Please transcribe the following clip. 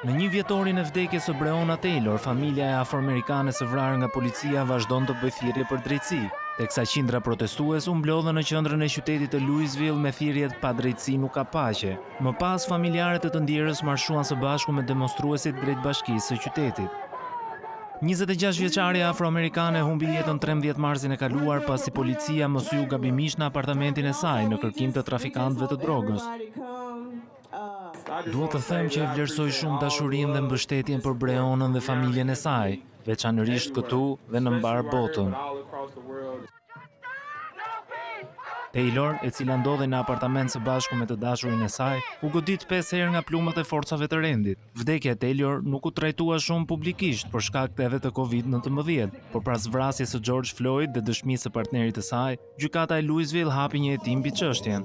Në 1 vjetorin e vdekjes së Breonna Taylor, familja e afroamerikane së vrarë nga policia vazhdon të bëjë thirrje për drejtësi, teksa qindra protestues u mblodhën në qendrën e qytetit të Louisville me thirrjet "Pa drejtësi nuk ka paqe". Më pas, familjarët e të ndjerës marshuan së bashku me demonstruesit drejt bashkisë së qytetit. 26-vjeçaria afroamerikane humbi jetën 13 marsin e kaluar pasi policia mësyu gabimisht në apartamentin e saj në kërkim të trafikantëve të drogës. Duhet të them që e vlerësoj shumë dashurinë dhe mbështetjen për Breonnën dhe familjen e saj, veçanërisht këtu dhe në mbar botën. Taylor, e cila ndodhej në apartament së bashku me të dashurin e saj, u godit 5 herë nga plumët e forcave të rendit. Vdekja e Taylor nuk u trajtua shumë publikisht për shkak edhe të Covid-19, por pas vrasjes së George Floyd dhe dëshmisë së partnerit të saj, gjykata e Louisville hapi një hetim mbi çështjen.